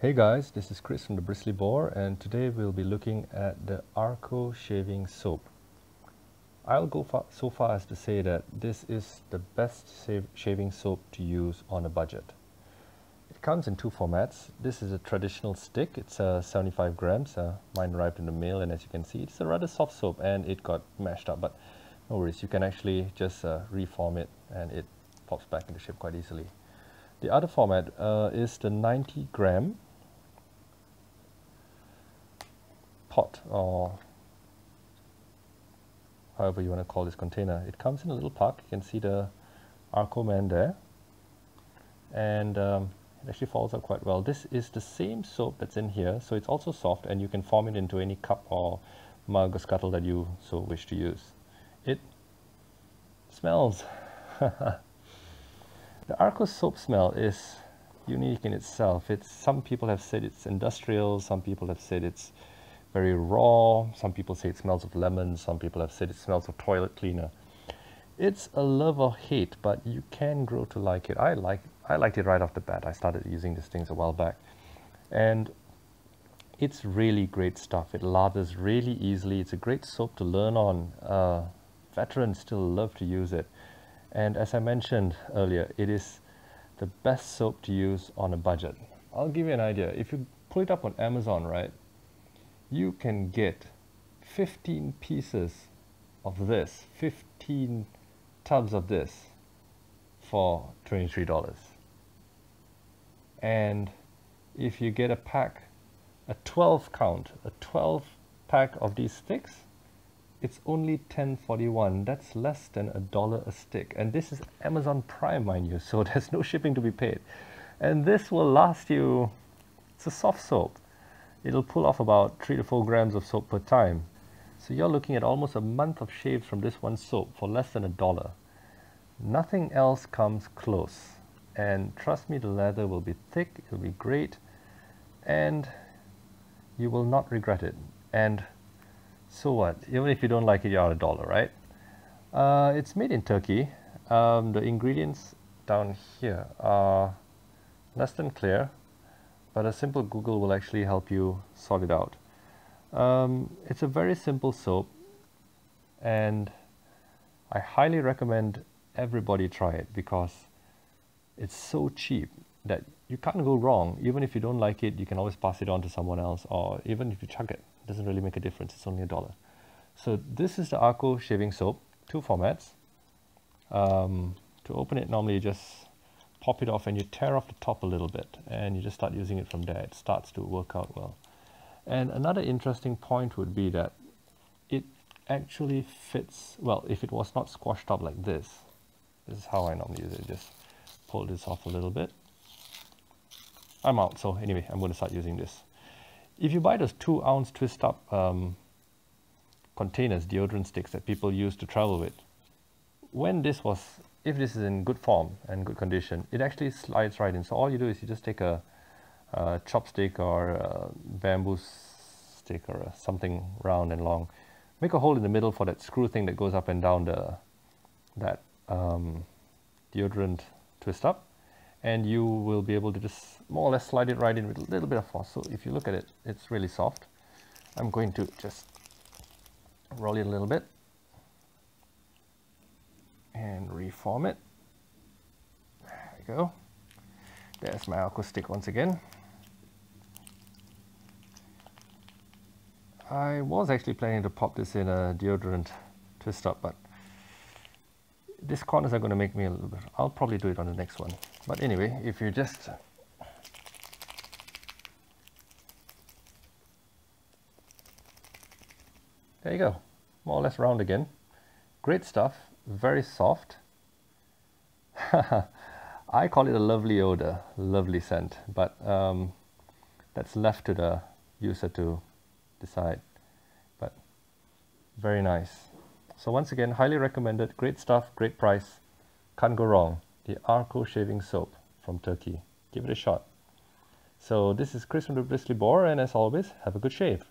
Hey guys, this is Chris from The Bristly Boar, and today we'll be looking at the Arko shaving soap. I'll go so far as to say that this is the best shaving soap to use on a budget. It comes in two formats. This is a traditional stick. It's 75 grams. Mine arrived in the mail, and as you can see, it's a rather soft soap and it got mashed up, but no worries. You can actually just reform it and it pops back into shape quite easily. The other format is the 90 gram pot, or however you want to call this container. It comes in a little pack. You can see the Arko man there, and it actually folds up quite well. This is the same soap that's in here, so it's also soft, and you can form it into any cup or mug or scuttle that you so wish to use. It smells. The Arko soap smell is unique in itself. Some people have said it's industrial, some people have said it's very raw, some people say it smells of lemon, some people have said it smells of toilet cleaner. It's a love or hate, but you can grow to like it. I liked it right off the bat. I started using these things a while back, and it's really great stuff. It lathers really easily. It's a great soap to learn on. Veterans still love to use it. And as I mentioned earlier, it is the best soap to use on a budget. I'll give you an idea. If you pull it up on Amazon, right, you can get 15 pieces of this, 15 tubs of this for $23. And if you get a pack, a 12 count, a 12 pack of these sticks, it's only $10.41. That's less than $1 a stick, and this is Amazon Prime, mind you, so there's no shipping to be paid. And this will last you, it's a soft soap, it'll pull off about 3 to 4 grams of soap per time, so you're looking at almost a month of shaves from this one soap for less than $1. Nothing else comes close, and trust me, the leather will be thick, it'll be great, and you will not regret it. And so what? Even if you don't like it, you're out $1, right? It's made in Turkey. The ingredients down here are less than clear, but a simple Google will actually help you sort it out. It's a very simple soap, and I highly recommend everybody try it because it's so cheap that you can't go wrong. Even if you don't like it, you can always pass it on to someone else, or even if you chuck it, it doesn't really make a difference. It's only $1. So this is the Arko shaving soap, two formats. To open it, normally you just pop it off and you tear off the top a little bit, and you just start using it from there. It starts to work out well. And another interesting point would be that it actually fits well. If it was not squashed up like this, this is how I normally use it. Just pull this off a little bit. I'm out, so anyway, I'm going to start using this. If you buy those 2-ounce twist up containers, deodorant sticks that people use to travel with, if this is in good form and good condition, it actually slides right in. So all you do is you just take a chopstick or a bamboo stick or something round and long, make a hole in the middle for that screw thing that goes up and down that deodorant twist up, and you will be able to just more or less slide it right in with a little bit of force. So if you look at it, it's really soft. I'm going to just roll it a little bit and reform it. There we go. There's my Arko stick once again. I was actually planning to pop this in a deodorant twist up, but these corners are going to make me a little bit. I'll probably do it on the next one. But anyway, if you just there you go, more or less round again. Great stuff, very soft. I call it a lovely odor, lovely scent, but that's left to the user to decide. But very nice. So once again, highly recommended, great stuff, great price, can't go wrong. The Arko shaving soap from Turkey. Give it a shot. So this is Chris from The Bristly Boar, and as always, have a good shave.